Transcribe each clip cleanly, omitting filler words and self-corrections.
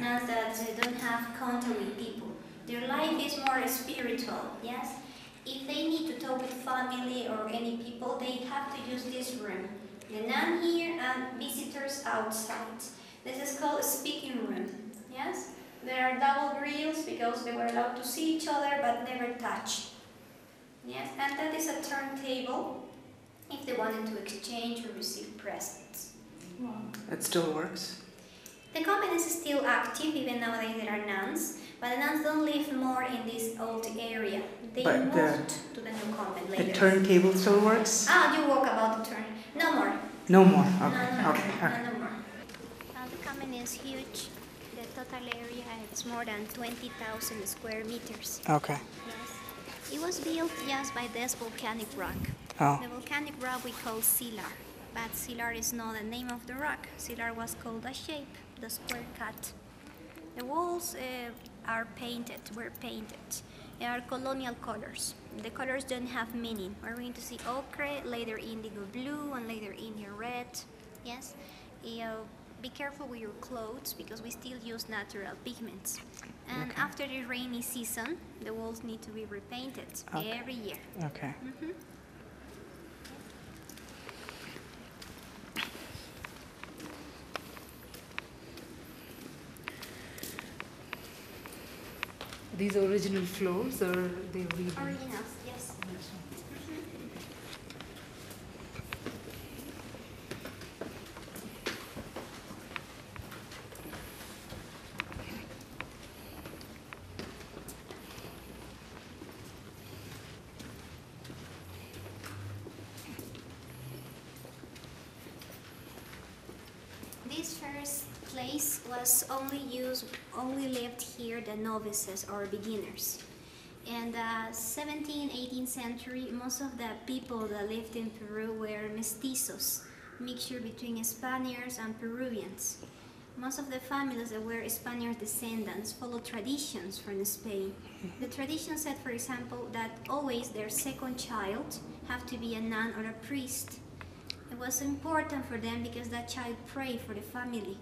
not that they don't have contact with people. Their life is more spiritual, yes? If they need to talk with family or any people, they have to use this room. The nun here and visitors outside. This is called speaking room, yes? There are double grills because they were allowed to see each other but never touch. Yes, and that is a turntable if they wanted to exchange or receive presents. That still works? The convent is still active, even nowadays there are nuns, but the nuns don't live more in this old area. They moved to the new convent later. The turntable still works? Ah, you walk about the turn. No more. No more, okay. No more. The convent is huge. The total area is more than 20,000 square meters. Okay. Yes. It was built just by this volcanic rock. Oh. The volcanic rock we call Silar. But Silar is not the name of the rock. Silar was called a shape, the square cut. The walls were painted. They are colonial colors. The colors don't have meaning. We're going to see ochre, later indigo blue, and later Indian red. Yes? Be careful with your clothes because we still use natural pigments. And okay. After the rainy season, the walls need to be repainted okay. every year. Okay. Mm-hmm. These original floors, or they rebuilt? Originals, yes. This first place was only lived here the novices or beginners. In the 17th, 18th century, most of the people that lived in Peru were mestizos, mixture between Spaniards and Peruvians. Most of the families that were Spaniard descendants followed traditions from Spain. The tradition said, for example, that always their second child have to be a nun or a priest. It was important for them because that child prayed for the family.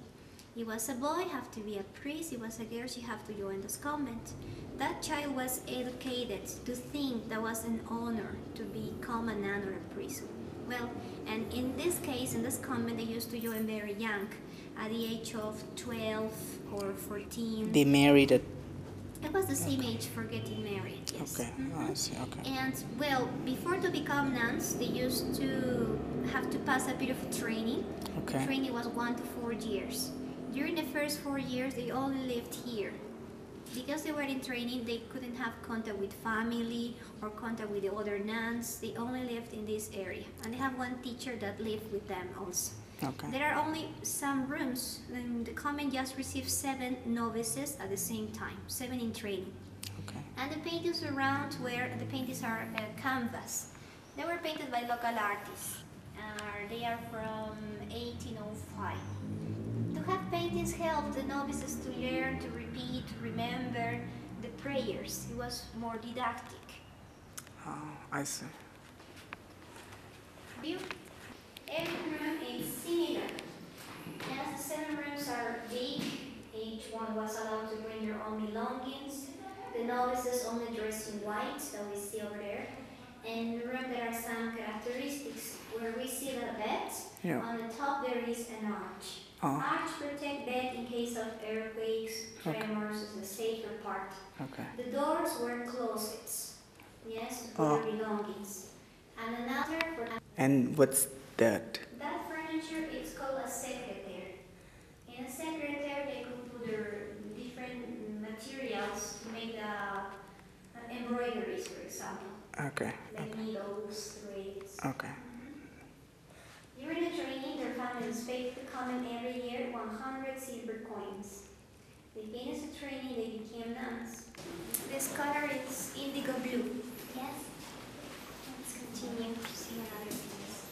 It was a boy, have to be a priest. It was a girl, she have to join this convent. That child was educated to think that was an honor to become a nun or a priest. Well, and in this case, in this convent, they used to join very young, at the age of 12 or 14. They married at... It was the same age for getting married, yes. Okay, I see, okay. And, well, before to become nuns, they used to have to pass a bit of training. Okay. The training was 1 to 4 years. During the first 4 years, they only lived here. Because they were in training, they couldn't have contact with family or contact with the other nuns. They only lived in this area. And they have one teacher that lived with them also. Okay. There are only some rooms. The convent just received 7 novices at the same time, 7 in training. Okay. And the paintings around where the paintings are canvas. They were painted by local artists. They are from 1805. To have paintings helped the novices to learn, to repeat, to remember the prayers. It was more didactic. Oh, I see. View. Every room is similar. Yes, the 7 rooms are big. Each one was allowed to bring their own belongings. The novices only dressed in white, so we see over there. In the room there are some characteristics where we see the bed. Yeah. On the top there is an arch. Oh. Arch protect bed in case of earthquakes, tremors, okay. Is the safer part. Okay. The doors were closets, yes, for their belongings. And another for... And what's that? That furniture is called a secretaire. In a secretaire they could put their different materials to make the embroideries, for example. Okay. Like needles, threads. Okay. During the training, their families paid the convent every year 100 silver coins. They finished the training, they became nuns. This color is indigo blue. Yes? Let's continue to see another piece.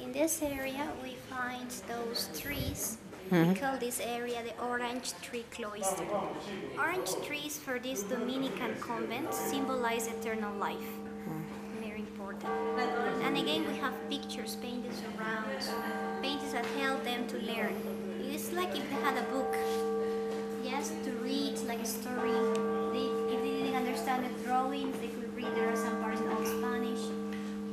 In this area, we find those trees. We call this area the Orange Tree Cloister. Orange trees for this Dominican convent symbolize eternal life. Very important. And again, we have pictures painted around, paintings that help them to learn. It's like if they had a book, yes, to read like a story. If they didn't understand the drawings, they could read. There are some parts in Old Spanish.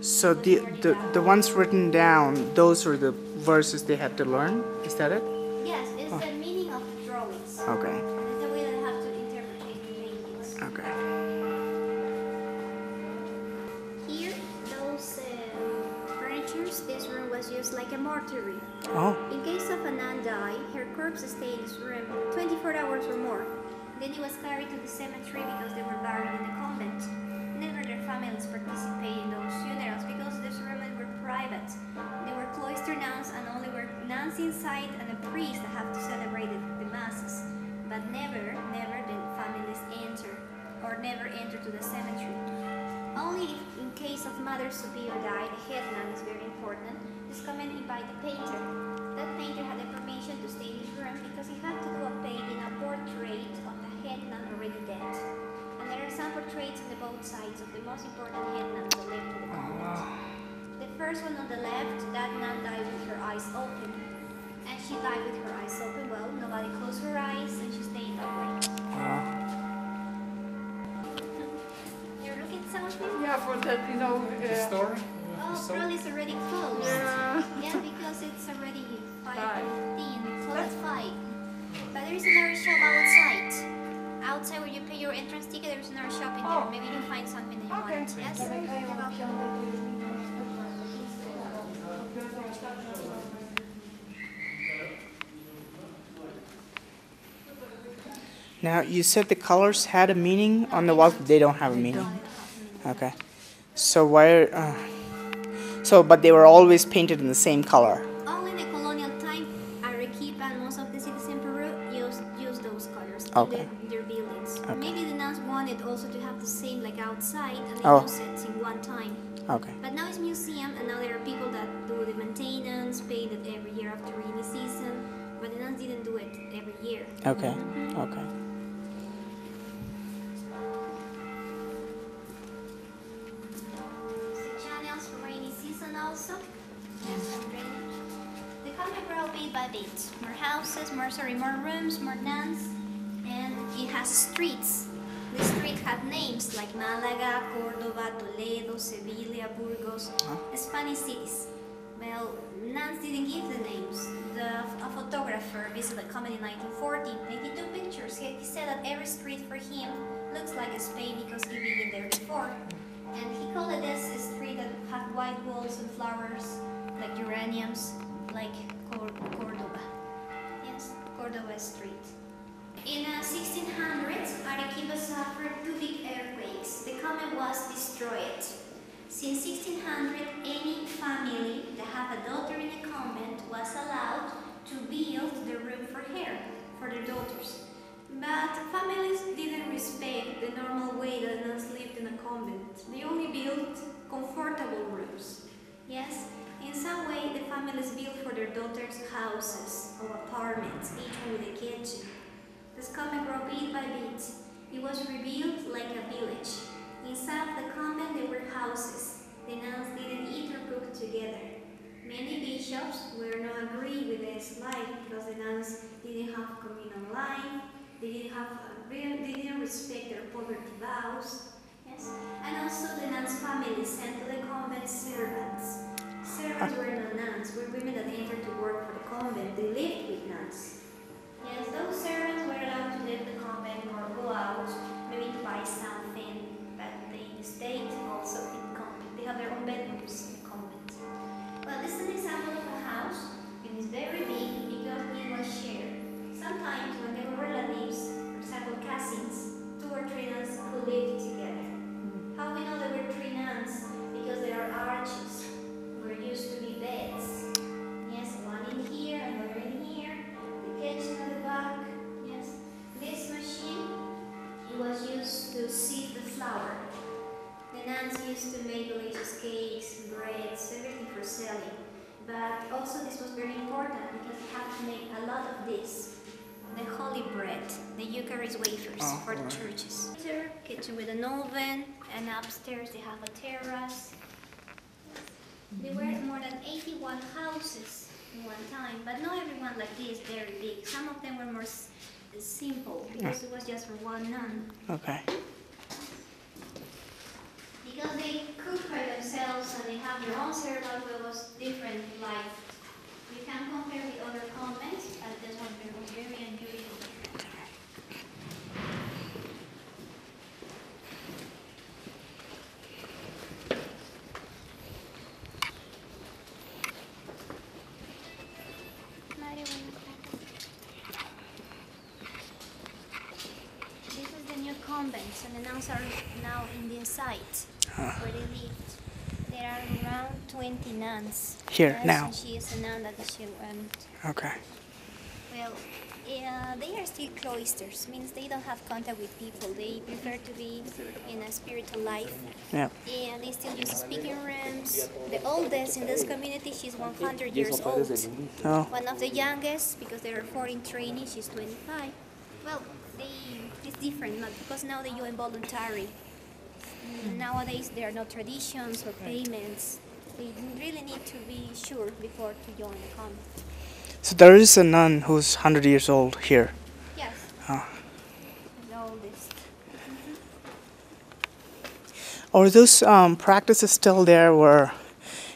So the ones written down, those are the verses they have to learn? Is that it? Yes, it's the meaning of the drawings. Okay. It's the way they have to interpret the paintings. Okay. Here, those furnitures, this room was used like a mortuary. Oh. In case of an nun died, her corpse stayed in this room 24 hours or more. Then it was carried to the cemetery because they were buried in the convent. Never their families participated in those funerals because these women were private. They were cloister nuns and only were nuns inside and a priest that have to celebrate the masses. But never the families enter or never enter to the cemetery. Only in case of Mother Superior died, the head nun is very important. This commented by the painter. That painter had the permission to stay in his room because he had to do a painting, a portrait of the head nun already dead. There are some portraits on the both sides of the most important head nuns that lived in the convent. The first one on the left, that nun died with her eyes open. And she died with her eyes open, well, nobody closed her eyes and she stayed awake. You're looking at something? Yeah, for that, you know, the story. Oh, probably it's already closed. Yeah, because it's already 5:15, closed 5. But there is another shop outside. Outside where you pay your entrance ticket, there's another shop in there. Maybe you find something that you want. Yes? You're welcome. Now, you said the colors had a meaning on the walls, but they don't have a meaning. Okay. So why... So, but they were always painted in the same color. Only in the colonial time, Arequipa and most of the cities in Peru used those colors. Okay. Okay. Maybe the nuns wanted also to have the same like outside and they use it in one time. Okay. But now it's a museum and now there are people that do the maintenance, paint it every year after rainy season, but the nuns didn't do it every year. Okay. Okay. The channels for rainy season also. The convent grow bit by bit. More houses, more rooms, more nuns. And it has streets. The street had names like Málaga, Córdoba, Toledo, Sevilla, Burgos, Spanish cities. Well, nuns didn't give the names. A photographer visited the convent in 1940 and he took pictures. He said that every street for him looks like Spain because he'd been there before. And he called it this street that had white walls and flowers, like geraniums, like Córdoba. Yes, Córdoba Street. In 1600, Arequipa suffered two big earthquakes. The convent was destroyed. Since 1600, any family that had a daughter in a convent was allowed to build the room for her, for their daughters. But families didn't respect the normal way that nuns lived in a convent. They only built comfortable rooms. Yes? In some way, the families built for their daughters houses or apartments, each with a kitchen. This convent grew bit by bit. It was rebuilt like a village. Inside the convent there were houses. The nuns didn't eat or cook together. Many bishops were not agreed with this life because the nuns didn't have communal life. They didn't respect their poverty vows. Yes, and also the nuns' families sent to the convent servants. Servants were not nuns. Were women that entered to work for the convent. They lived with nuns. Yes, those servants were allowed to leave the convent or go out, maybe to buy something, but they stayed also in convent. They have their own bedrooms in the convent. Well, this is an example of a house, and it's very big because it was shared. Sometimes when there were relatives, for example cousins, 2 or 3 nuns could live together. How we know there were 3 nuns? Because there are arches where used to be beds. Yes, one in here and another in here. Kitchen at the back, yes. This machine, it was used to sieve the flour. The nuns used to make delicious cakes, breads, everything for selling. But also this was very important because you have to make a lot of this. The holy bread, the Eucharist wafers for the churches. Kitchen with an oven, and upstairs they have a terrace. There were more than 81 houses in one time, but not everyone like this, very big. Some of them were more simple because it was just for one nun. Okay. Because they cook for themselves and they have their own ceremony, but it was different life. You can compare with other convents, but this one was very unusual. This is the new convent, and the nuns are now in the inside where they lived. There are around 20 nuns. Here, now. And she is a nun that she went. Okay. Well, they are still cloisters, means they don't have contact with people. They prefer to be in a spiritual life. Yeah. And they still use speaking rooms. The oldest in this community, she's 100 years old. Oh. One of the youngest, because there are 14 trainees, she's 25. Well, it's different, not because now they are voluntary. Nowadays, there are no traditions or payments. We really need to be sure before to join the convent. So there is a nun who's 100 years old here? Yes. Oh. The oldest. Are those practices still there where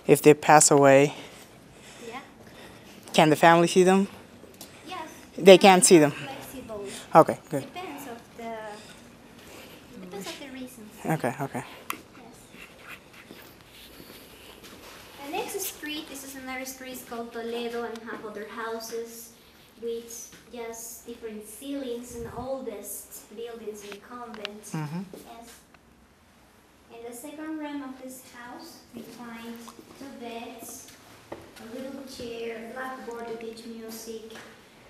if they pass away, can the family see them? Yes. They can see them? Flexible. Okay, good. Depends on the reasons. Okay, okay. Streets called Toledo and have other houses with just different ceilings and oldest buildings in the convent. Yes. In the second room of this house, we find two beds, a little chair, a blackboard to teach music.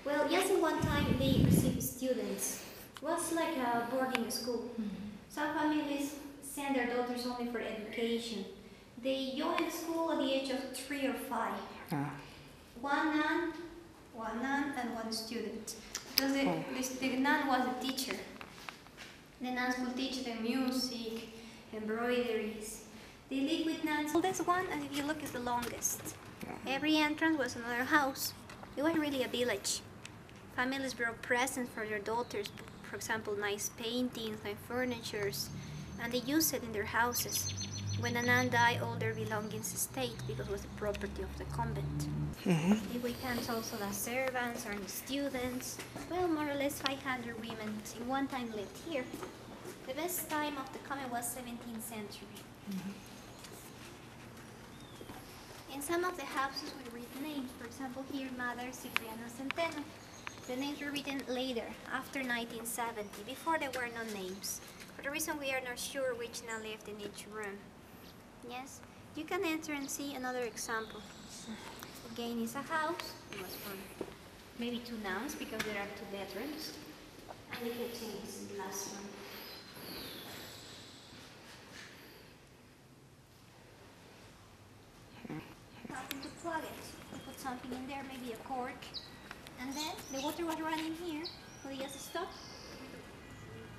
Well, just in one time they received students. It was like a boarding school. Some families send their daughters only for education. They joined school at the age of 3 or 5. One nun, and one student. Because the nun was a teacher. The nuns would teach them music, embroideries. They lived with nuns. Well, this one, and if you look, is the longest. Every entrance was another house. It was really a village. Families brought presents for their daughters, for example, nice paintings and furnitures, and they used it in their houses. When a nun died, all their belongings stayed because it was the property of the convent. It becomes also the servants or the students. Well, more or less 500 women in one time lived here. The best time of the convent was 17th century. In some of the houses we read names. For example, here Mother Cipriano Centeno. The names were written later, after 1970. Before there were no names. For the reason we are not sure which nun lived in each room. Yes, you can enter and see another example. Again, it's a house. It was from maybe two nuns because there are two bedrooms. And the kitchen is the last one. Nothing to plug it. You put something in there, maybe a cork. And then the water was running here. Will it just stop?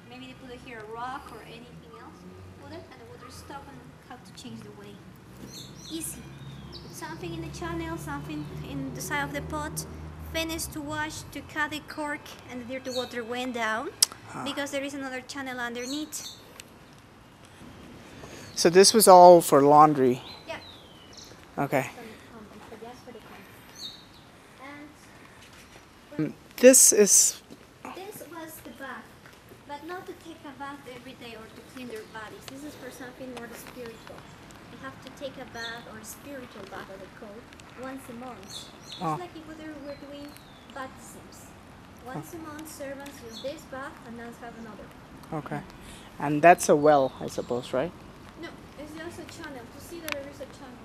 Maybe they put it here a rock or anything else. Put it and the water stopped. How to change the way. Easy. Something in the channel, something in the side of the pot. Finished to wash, to cut the cork, and the dirty water went down because there is another channel underneath. So this was all for laundry? Yeah. Okay. And this is... This was the bath, but not to take a bath every day or to clean their bodies. This is for something more spiritual. You have to take a bath or a spiritual bath, as it's called, once a month. Just like if we were doing baptisms. Once a month, servants use this bath and nuns have another. Okay. And that's a well, I suppose, right? No, it's just a channel. To see that there is a channel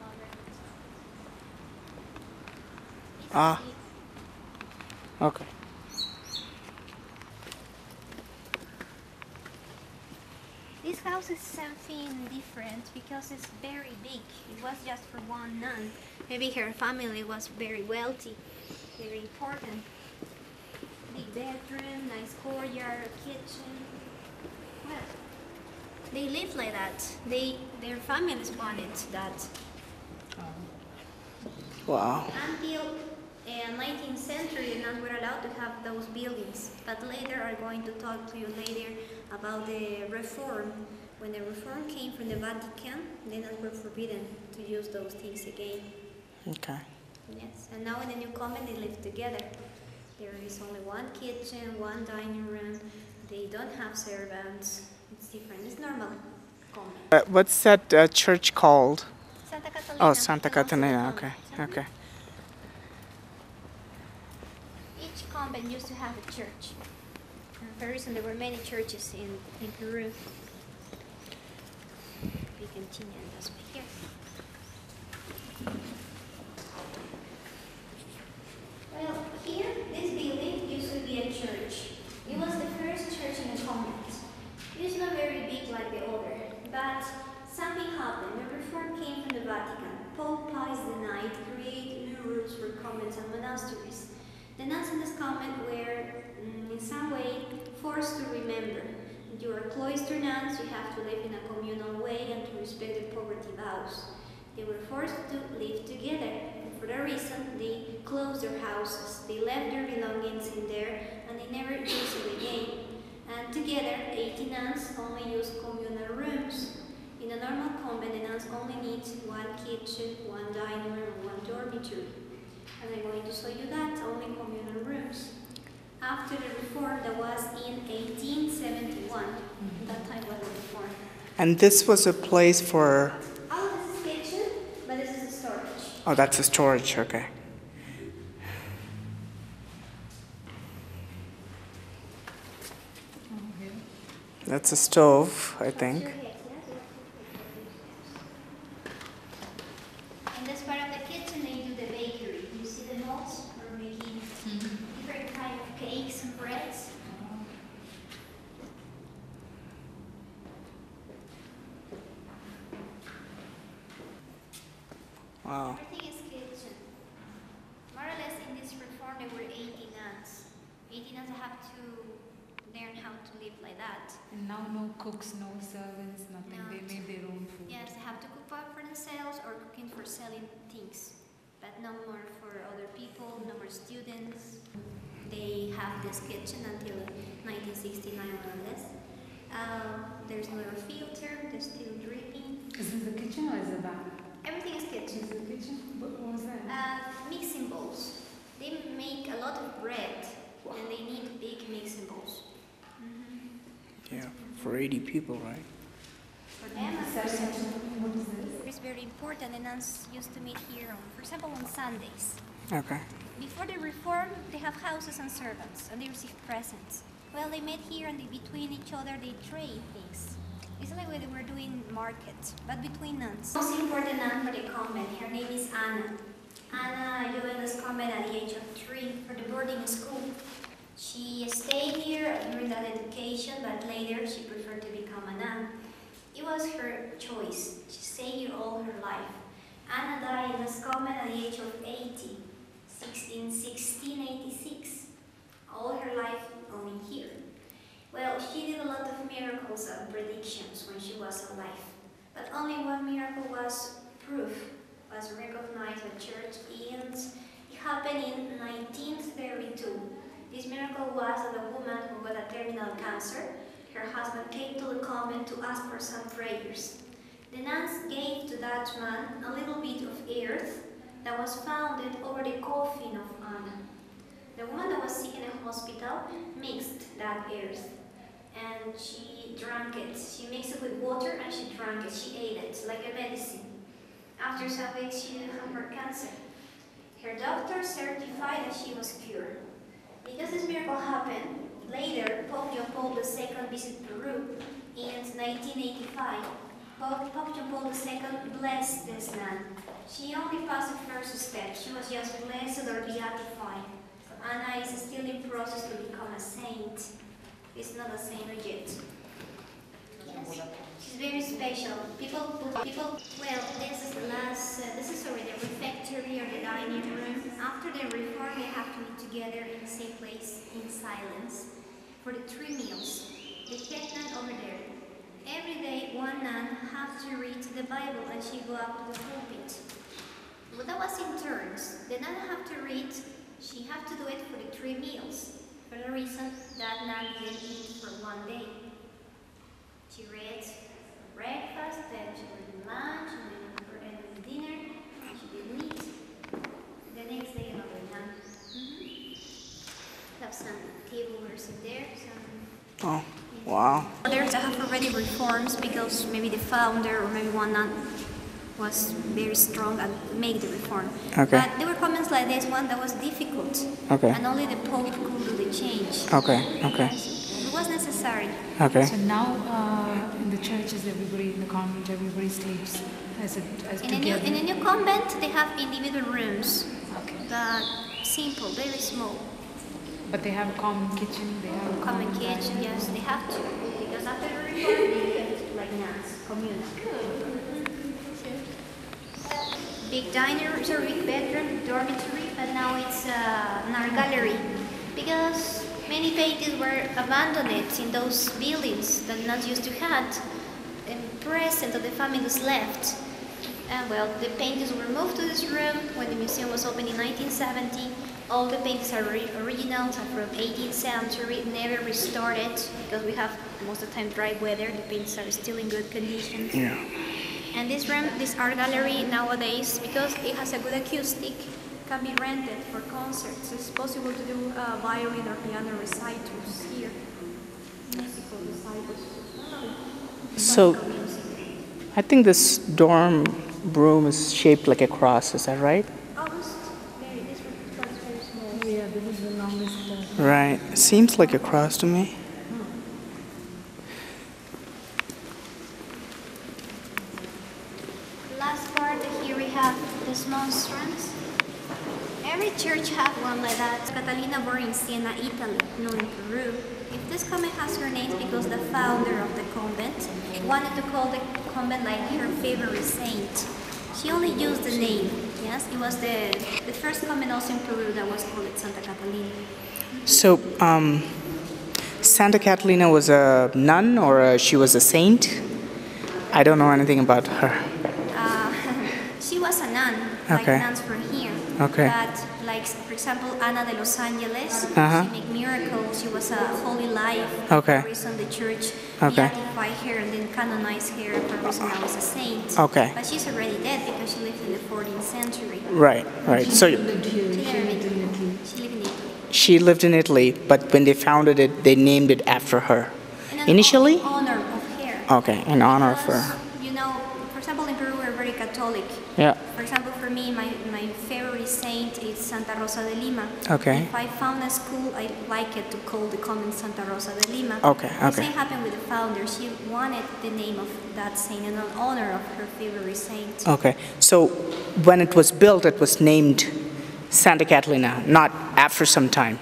already. Okay. This house is something different because it's very big. It was just for one nun. Maybe her family was very wealthy, very important. Big bedroom, nice courtyard, kitchen. Well, they lived like that. Their families wanted that. Wow. Until 19th century, nuns were allowed to have those buildings. But later, I'm going to talk to you later about the reform. When the reform came from the Vatican, the nuns were forbidden to use those things again. Okay. Yes, and now in the new convent, they live together. There is only one kitchen, one dining room. They don't have servants. It's different. It's normal convent. What's that church called? Santa Catalina. Oh, Santa Catalina. Okay. Okay. Each convent used to have a church. And very soon there were many churches in Peru. We continue on this way here. Well, here, this building used to be a church. It was the first church in the convent. It was not very big like the other, but something happened. The reform came from the Vatican. Pope Pius IX created new rules for convents and monasteries. The nuns in this convent were, in some way, forced to remember. You are cloister nuns, you have to live in a communal way and to respect the poverty vows. They were forced to live together. For that reason, they closed their houses, they left their belongings in there, and they never used it again. And together, 80 nuns only used communal rooms. In a normal convent, the nuns only need one kitchen, one dining room, one dormitory. And I'm going to show you that, only communal rooms. After the reform that was in 1871, that time was the reform. And this was a place for... Oh, that's a storage, okay. That's a stove, I think. In this part of the kitchen, they do the bakery. You see the molds? We're making different kind of cakes and breads. Wow. And now no cooks, no servants, nothing. No. They made their own food. Yes, they have to cook up for themselves or cooking for selling things. But no more for other people, no more students. They have this kitchen until 1969 or less. There's no filter, there's still dripping. Is it the kitchen or is it bath? Everything is kitchen. Is it the kitchen? What was that? Mixing bowls. They make a lot of bread. Wow. And they need big mixing bowls. Yeah, for 80 people, right? For them, it's very important. The nuns used to meet here, for example, on Sundays. Okay. Before the reform, they have houses and servants, and they receive presents. Well, they met here, and they, between each other, they trade things. It's like what they were doing market, but between nuns. Most important nun for the convent, her name is Anna. Anna joined this convent at the age of 3 for the boarding school. She stayed here during that education, but later she preferred to become a nun. It was her choice. She stayed here all her life. Anna died in this convent at the age of 80, in 1686. All her life only here. Well, she did a lot of miracles and predictions when she was alive. But only one miracle was proof, was recognized by church, and it happened in 1932. This miracle was of a woman who had a terminal cancer. Her husband came to the convent to ask for some prayers. The nuns gave to that man a little bit of earth that was found over the coffin of Anna. The woman that was sick in the hospital mixed that earth and she drank it. She mixed it with water and she drank it. She ate it like a medicine. After some weeks, she didn't have her cancer. Her doctor certified that she was cured. Because this miracle happened, later Pope John Paul II visited Peru in 1985. Pope John Paul II blessed this nun. She only passed the first step. She was just blessed or beatified. Anna is still in process to become a saint. It's not a saint yet. Yeah. Mountains. It's very special. People. Well, this is already a refectory or the dining room. After the reform, we have to meet together in the same place in silence for the 3 meals. The head nun over there. Every day, one nun has to read the Bible, and she go up to the pulpit. Well, that was in turns. The nun have to read. She have to do it for the 3 meals. For the reason that nun didn't eat for 1 day. She read for breakfast, then she did lunch, and then dinner. She didn't eat. The next day another nun. Mm-hmm. Have some tableware in there. Some wow. Others have already reforms because maybe the founder or maybe one nun was very strong and made the reform. Okay. But there were comments like this one that was difficult. Okay. And only the Pope could do the change. Okay. Okay. It was necessary. Okay. So now in the churches, everybody in the convent, everybody sleeps together. In a new convent, they have individual rooms. Okay. But simple, very small. But they have a common kitchen. They have a common kitchen. Yes, they have to because after the reform, they get like nuns, communal. Big diner, sorry, big bedroom, dormitory, but now it's an art gallery because many paintings were abandoned in those buildings that not used to had and present of the families left. And well, the paintings were moved to this room when the museum was opened in 1970. All the paintings are originals are from 18th century, never restored it because we have most of the time dry weather. The paintings are still in good condition. Yeah. And this room, this art gallery nowadays, because it has a good acoustic, can be rented for concerts. It's possible to do violin or piano recitals here. Musical recitals. So, I think this dorm room is shaped like a cross, is that right? Almost. This room is very small. Yeah, this is the longest. Right. It seems like a cross to me. Monstrance. Every church has one like that. Catalina born in Siena, Italy, not in Peru. If this convent has her name because the founder of the convent wanted to call the convent like her favorite saint. She only used the name. Yes, it was the first convent also in Peru that was called Santa Catalina. So, Santa Catalina was a nun or she was a saint? I don't know anything about her. She was a nun, like nuns from here. Okay. But like, for example, Ana de los Angeles, she made miracles. She was a holy life. Okay. For the reason the church beatified her and then canonized her for the reason I was a saint. Okay. But she's already dead because she lived in the 14th century. Right, right. So she lived in Italy. She lived in Italy, but when they founded it, they named it after her. Initially? In honor of her. Okay, in honor of her. You know, for example, in Peru, we're very Catholic. Yeah. For example, for me, my favorite saint is Santa Rosa de Lima. Okay. If I found a school, I like it to call the convent Santa Rosa de Lima. Okay, okay. The same happened with the founder. She wanted the name of that saint in honor of her favorite saint. Okay. So when it was built, it was named Santa Catalina, not after some time.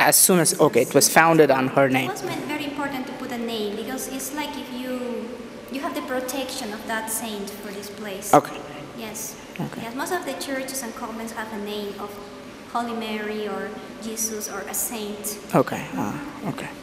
As soon as, okay, it was founded on her name. It was very important to put a name because it's like if you have the protection of that saint for this place. Okay. Yes. Okay. Yes, most of the churches and convents have a name of Holy Mary or Jesus or a saint. Okay. Okay.